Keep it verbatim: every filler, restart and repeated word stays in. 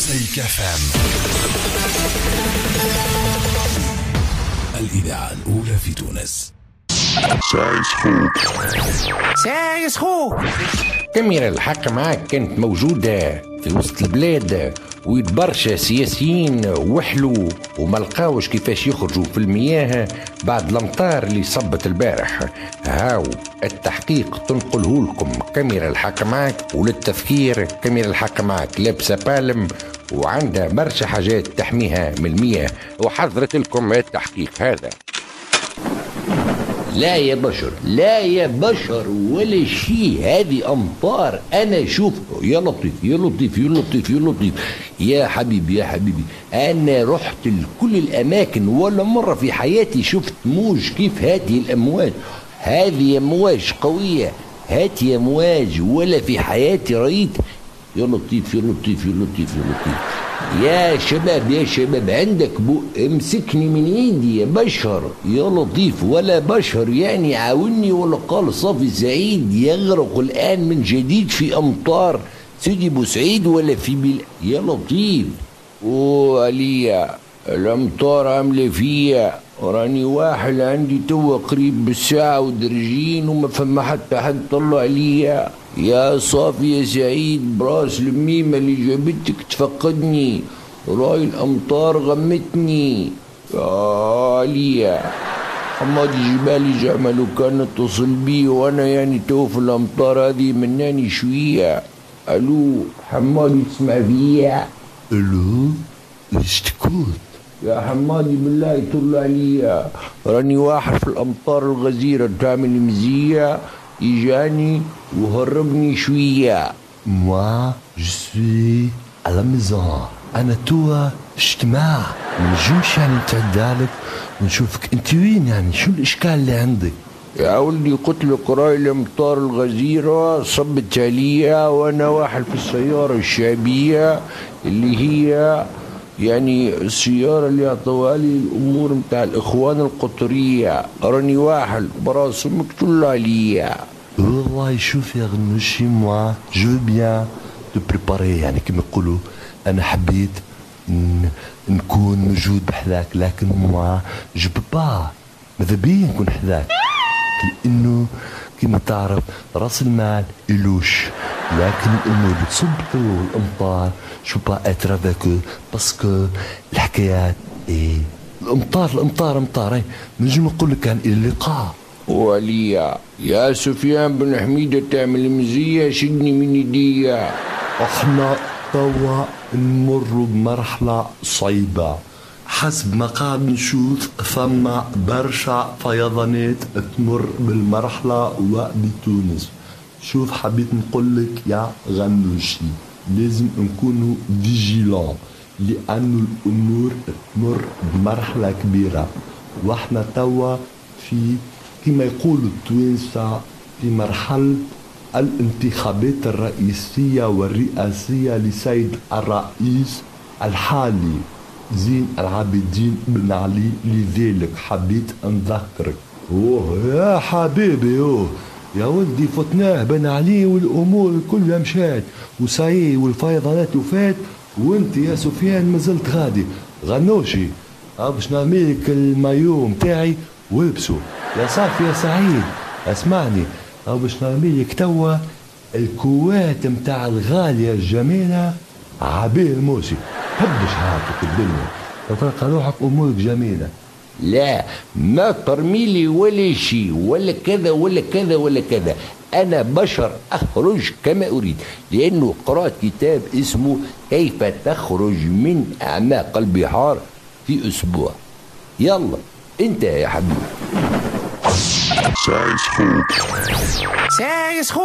مزيك اف ام، الإذاعة الأولى في تونس. سايس خوك سايس خوك تمير الحق معاك كانت موجودة في وسط البلاد، ويد برشا سياسيين وحلوا وما لقاوش كيفاش يخرجوا في المياه بعد الامطار اللي صبت البارح. هاو التحقيق تنقله لكم كاميرا الحق معك، وللتفكير كاميرا الحق معك لابسه بالم وعندها برشا حاجات تحميها من المياه، وحضرت لكم التحقيق هذا. لا يا بشر، لا يا بشر ولا شيء، هذه امطار انا شوفه. يا لطيف يا لطيف يا لطيف يا لطيف يا حبيبي يا حبيبي، انا رحت لكل الاماكن ولا مره في حياتي شفت موج كيف هذه الامواج. هذه امواج قويه، هذه امواج ولا في حياتي رايت. يا لطيف يا لطيف يا لطيف يا لطيف يا شباب يا شباب، عندك بو امسكني من ايدي يا بشر يا لطيف ولا بشر، يعني عاوني. ولا قال صافي سعيد يغرق الان من جديد في امطار سيدي بوسعيد ولا في بل... يا لطيف وعليا الامطار عامله فيا، راني واحد عندي توا قريب بالساعه ودرجين وما فما حتى حد طلع عليا. يا صافي يا سعيد براس الميمة اللي جابتك تفقدني، راي الأمطار غمتني يا عليا. حمادي جبالي جعمل وكان اتصل بي وأنا يعني تو في الأمطار هذه مناني شوية. ألو حمادي تسمع فيا؟ ألو شتكوت يا حمادي بالله طلع عليا، راني واحد في الأمطار الغزيرة تعمل مزية إجاني وهربني شوية. موا جو سوي على لا ميزون، أنا توا اجتماع، ما نجمش يعني نتعدى لك ونشوفك أنت وين، يعني شو الإشكال اللي عندك؟ يا ولدي قلت لك راي الأمطار الغزيرة صبت عليا وأنا واحد في السيارة الشعبية اللي هي يعني السيارة اللي عطوها لي الأمور متاع الإخوان القطرية، راني واحد براس مكتول عليا. والله شوف يا غنوشي، موا جو بيان تو بريباري، يعني كما يقولوا أنا حبيت نكون موجود بحذاك، لكن موا جو با ماذا بيا نكون حذاك، لأنه كما تعرف راس المال إلوش، لكن الأمور اللي تصب الأمطار شو با أترافاكو باسكو الحكايات إيه الأمطار الأمطار أمطار إيه. نجم نقول لك عن اللقاء وليا. يا سفيان بن حميدة تعمل مزية شدني من يديا. احنا توا نمر بمرحلة صعيبة، حسب ما قاعد نشوف فما برشا فيضانات تمر بالمرحلة وبتونس. شوف حبيت نقول لك يا غنوشي لازم نكونوا فيجيلون، لأنه الأمور تمر بمرحلة كبيرة، واحنا توا في كما يقولوا التوانسة في مرحلة الانتخابات الرئيسية والرئاسية لسيد الرئيس الحالي زين العابدين بن علي، لذلك حبيت نذكرك. اوه يا حبيبي، اوه يا ولدي فتناه بن علي والامور كلها مشات وساي والفيضانات وفات، وانت يا سفيان مازلت غادي. غنوشي باش نرميلك المايو متاعي والبسو. يا صافي يا سعيد اسمعني، باش نرميلك توا الكوات متاع الغالية الجميلة عبيه الموسي، هبش هاتك الدنيا تفرق روحك امورك جميلة. لا ما ترميلي ولا شيء ولا كذا ولا كذا ولا كذا، أنا بشر أخرج كما أريد، لأنه قرأت كتاب اسمه كيف تخرج من أعماق البحار في أسبوع. يلا أنت يا حبيبي سايس خوك سايس خوك.